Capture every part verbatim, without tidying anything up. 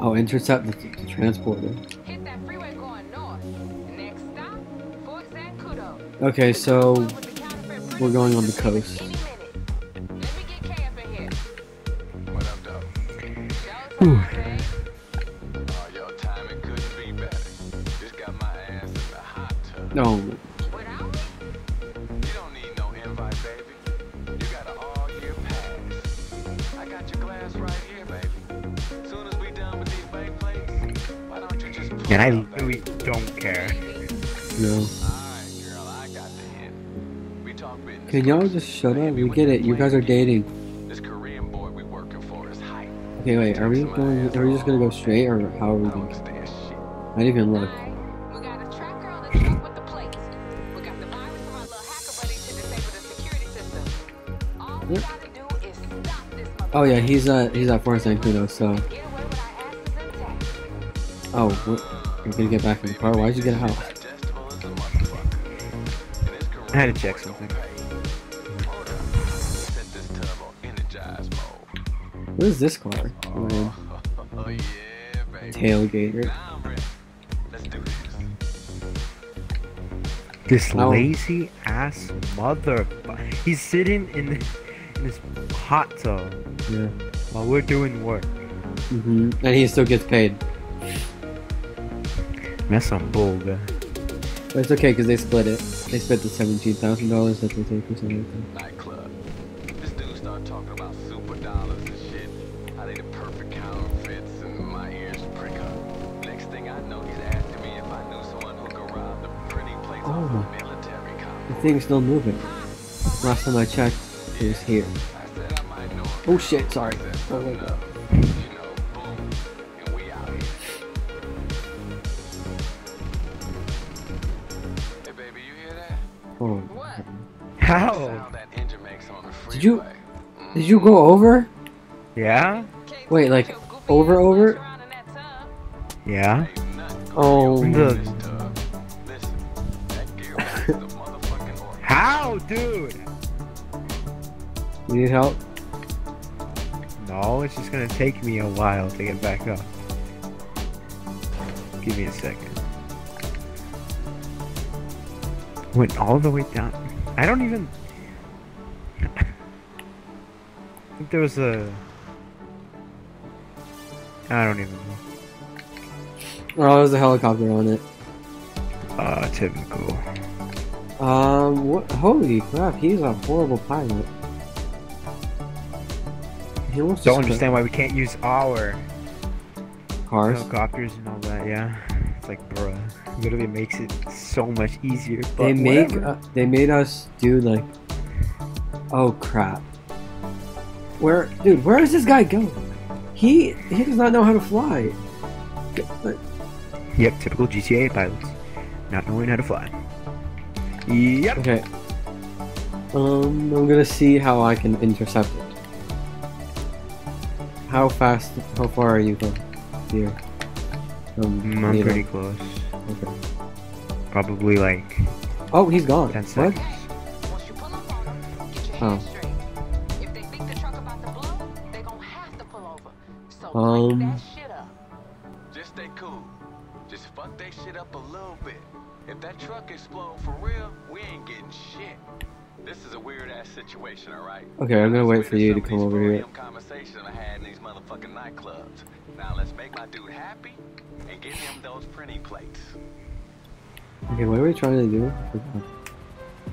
I'll intercept the, the transporter. Hit that freeway going north. Next stop, Fort Zancudo. Okay, so we're going on the coast. No. And I really don't care. No. Can y'all just shut up? We get it. You guys are dating. Okay, wait. Are we going? Are we just gonna go straight, or how are we going? I didn't even look. Oh yeah, he's uh he's at Fort Zancudo, so. Oh, what? I'm gonna get back in the car. Why'd you get out? I had to check something. What is this car? Oh, oh, yeah, tailgater. This oh. lazy ass mother. He's sitting in this, in this hot tub. Yeah. While we're doing work. Mm-hmm. And he still gets paid. That's some bull, guy. But it's okay, cause they split it. They split the seventeen thousand dollars that they take for something. Nightclub. This dude started talking about super dollars and shit. I need a perfect counterfeits and my ears prick up. Next thing I know, he's asking me if I knew someone who could rob the pretty place oh. of the military company. The thing's still moving. Last time I checked, it was here. I said I might know. Oh shit! Sorry. Oh my god. Oh. How? Did you did you go over? Yeah. Wait, like over over? Yeah. Oh. The... How, dude? You need help? No, it's just gonna take me a while to get back up. Give me a second. Went all the way down. I don't even. I think there was a. I don't even know. Oh, there's a helicopter on it. Ah, uh, typical. Um, what? Holy crap! He's a horrible pilot. He don't understand quit. Why we can't use our cars, helicopters, and all that. Yeah. Like, bruh, literally makes it so much easier. But they make uh, they made us do like, oh crap. Where, dude? Where is this guy going? He he does not know how to fly. Yep, typical G T A pilots, not knowing how to fly. Yep. Okay. Um, I'm gonna see how I can intercept it. How fast? How far are you going? Here. Um, I'm pretty know. close. Okay. Probably like. Oh, he's gone. That's what? Oh. Um. Just stay cool. Just fuck that shit up a little bit. If that truck explodes for real, we ain't getting shit. This is a weird ass situation, alright? Okay, I'm gonna wait for you to come over here. Conversation I had in these motherfucking nightclubs. Now let's make my dude happy and give him those printing plates. Okay, what are we trying to do?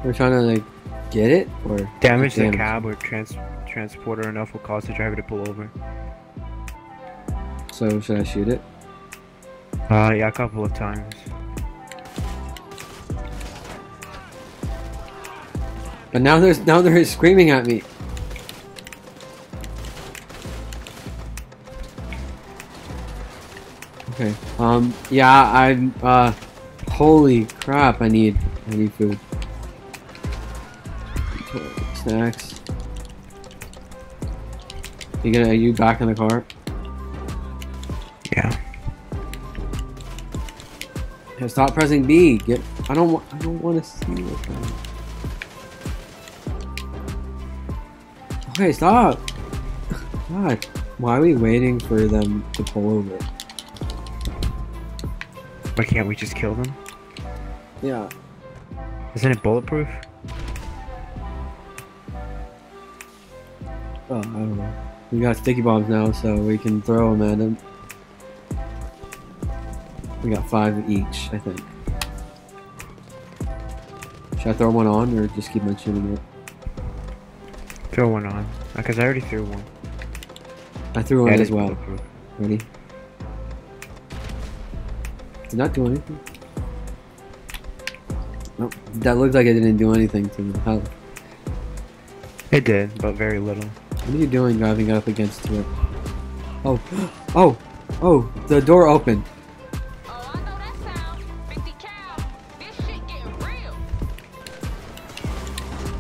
We're trying to like get it or damage the cab or trans transporter enough will cause the driver to pull over. So should I shoot it? Uh, yeah, a couple of times. But now there's now they're screaming at me. Okay. Um. Yeah. I'm. Uh. Holy crap! I need. I need food. Snacks. You gonna? Are you back in the car? Yeah. Okay, stop pressing B. Get. I don't. I don't want to see you. Okay, stop! God. Why are we waiting for them to pull over? Why can't we just kill them? Yeah. Isn't it bulletproof? Oh, I don't know. We got sticky bombs now, so we can throw them at them. We got five each, I think. Should I throw one on, or just keep my chin in it? Throw one on, because I already threw one. I threw one yeah, as well. Ready? Did not do anything. Nope. That looked like it didn't do anything to me. How? It did, but very little. What are you doing driving up against it? Oh, oh, oh, the door opened. Oh, I know that sound. fifty cal. This shit getting real.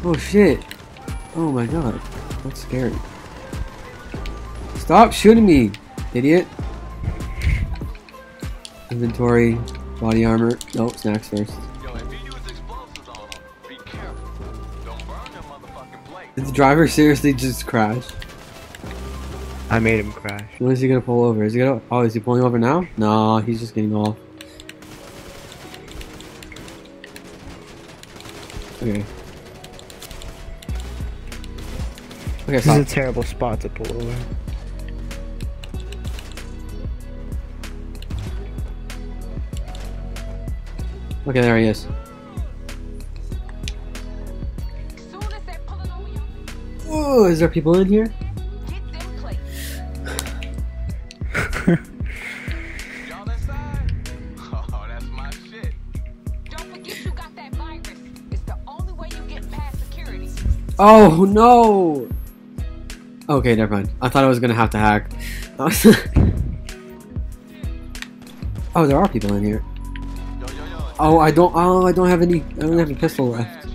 Oh shit. Oh my god. That's scary. Stop shooting me, idiot. Inventory, body armor. Nope, snacks first. Did the driver seriously just crash? I made him crash. When is he gonna pull over? Is he gonna? Oh, is he pulling over now? No, he's just getting off. Okay. Okay. This stop. Is a terrible spot to pull over. Okay, there he is. Oh, is there people in here? Y'all inside? Oh, that's my shit. Don't forget you got that virus. It's the only way you get past security. Oh no. Okay, never mind. I thought I was gonna have to hack. Oh, there are people in here. Oh, I don't. Oh, I don't have any. I don't have a pistol left.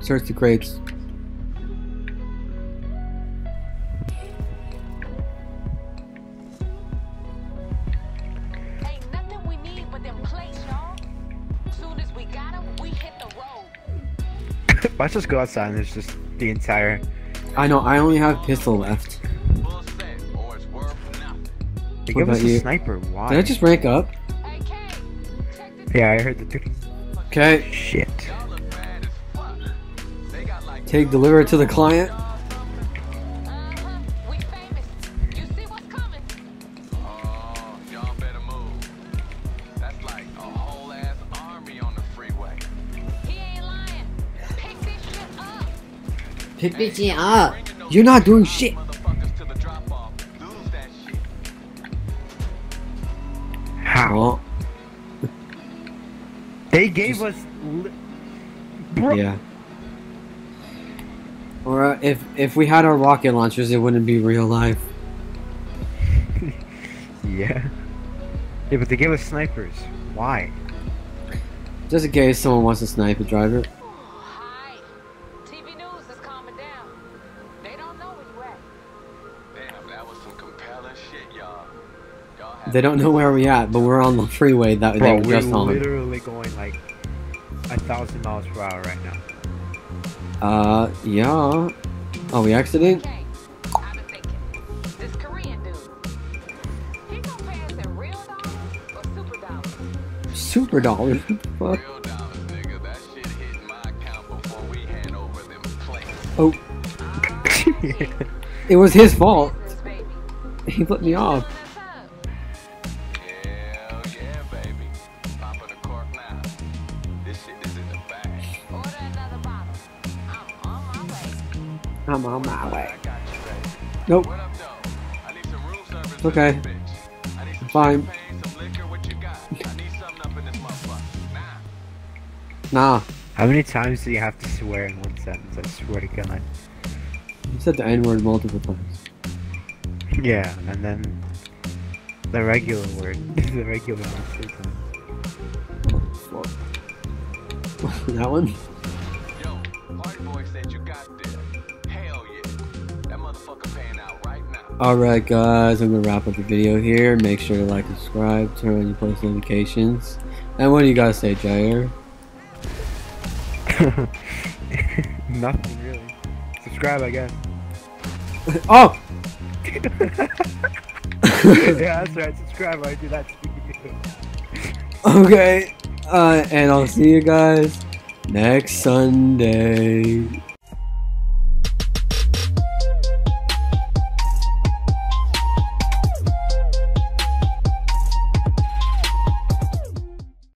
Search the crates. Ain't nothing we need but them plates, y'all. Soon as we got them, we hit the road. Let's just go outside and there's just the entire... I know, I only have pistol left. They give us a sniper, why? Did I just rank up? Yeah, I heard the dude. Okay. Shit. Take deliver it to the client. Uh-huh. We famous. You see what's coming. Oh, y'all better move. That's like a whole ass army on the freeway. He ain't lying. Pick this shit up. Pick this shit up. You're not doing shit. How? They gave Just, us li Bro Yeah. Or uh, if if we had our rocket launchers, it wouldn't be real life. Yeah. Yeah, but they gave us snipers. Why? Just in case someone wants to snipe a driver. Hi. T V news is calming down. They don't know where you at. Damn, that was some compelling shit, y'all. They don't know where we at, but we're on the freeway that Bro, they were just on. We're literally going like a thousand miles per hour right now. Uh, yeah. Are we exiting? Okay. I've been thinking. This Korean dude. He gonna pay us in real dollars or super dollars? Super dollars? What? Real dollars, nigga. That shit hit my account before we hand over them plates. Oh. It was his fault. He put me off. I'm on my way. Nope. Okay. Fine. Nah. How many times do you have to swear in one sentence? I swear to God. You said the N word multiple times. Yeah, and then the regular word. The regular one three times. Oh, fuck. That one? Yo, party boy said you got this. Alright guys, I'm gonna wrap up the video here. Make sure to like, subscribe, turn on your post notifications. And what do you guys say, Jair? Nothing really. Subscribe, I guess. Oh! Yeah, that's right. Subscribe when I do that to you. Okay. Uh, and I'll see you guys next Sunday.